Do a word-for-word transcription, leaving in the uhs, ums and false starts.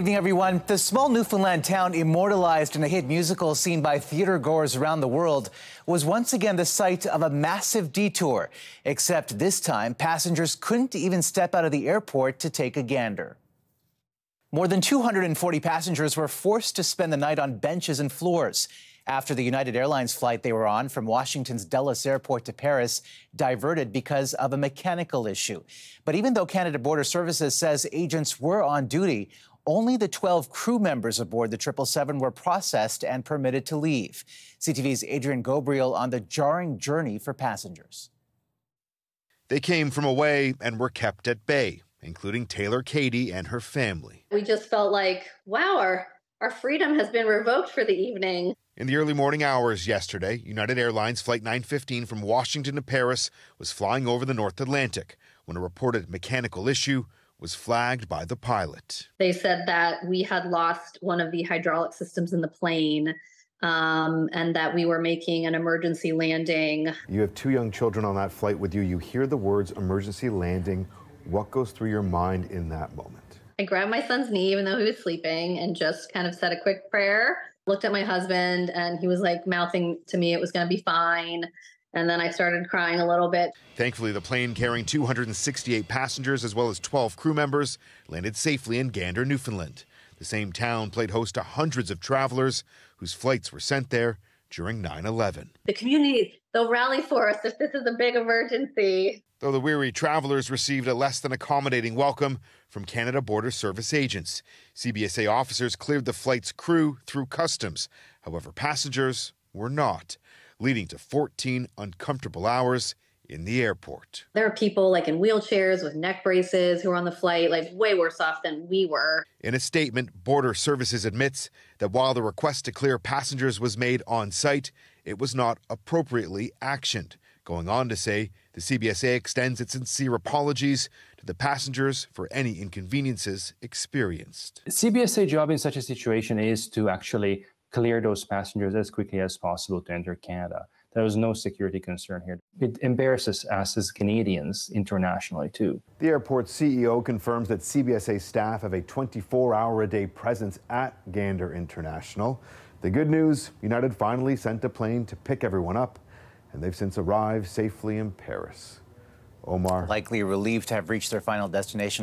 Evening, everyone. The small Newfoundland town immortalized in a hit musical seen by theatergoers around the world was once again the site of a massive detour, except this time passengers couldn't even step out of the airport to take a gander. More than two hundred forty passengers were forced to spend the night on benches and floors after the United Airlines flight they were on from Washington's Dulles Airport to Paris diverted because of a mechanical issue. But even though Canada Border Services says agents were on duty, only the twelve crew members aboard the triple seven were processed and permitted to leave. C T V's Adrian Ghobrial on the jarring journey for passengers. They came from away and were kept at bay, including Taylor Katie and her family. We just felt like, wow, our, our freedom has been revoked for the evening. In the early morning hours yesterday, United Airlines Flight nine fifteen from Washington to Paris was flying over the North Atlantic when a reported mechanical issue was flagged by the pilot. They said that we had lost one of the hydraulic systems in the plane um, and that we were making an emergency landing. You have two young children on that flight with you. You hear the words emergency landing. What goes through your mind in that moment? I grabbed my son's knee, even though he was sleeping, and just kind of said a quick prayer. Looked at my husband and he was like mouthing to me it was going to be fine. And then I started crying a little bit. Thankfully, the plane carrying two hundred sixty-eight passengers as well as twelve crew members landed safely in Gander, Newfoundland. The same town played host to hundreds of travelers whose flights were sent there during nine eleven. The community, they'll rally for us if this is a big emergency. Though the weary travelers received a less than accommodating welcome from Canada Border Service agents. C B S A officers cleared the flight's crew through customs. However, passengers were not, leading to fourteen uncomfortable hours in the airport. There are people like in wheelchairs with neck braces who are on the flight like way worse off than we were. In a statement, Border Services admits that while the request to clear passengers was made on site, it was not appropriately actioned, going on to say the C B S A extends its sincere apologies to the passengers for any inconveniences experienced. The C B S A job in such a situation is to actually clear those passengers as quickly as possible to enter Canada. There was no security concern here. It embarrasses us as Canadians internationally, too. The airport's C E O confirms that C B S A staff have a twenty-four hour a day presence at Gander International. The good news, United finally sent a plane to pick everyone up, and they've since arrived safely in Paris. Omar. Likely relieved to have reached their final destination.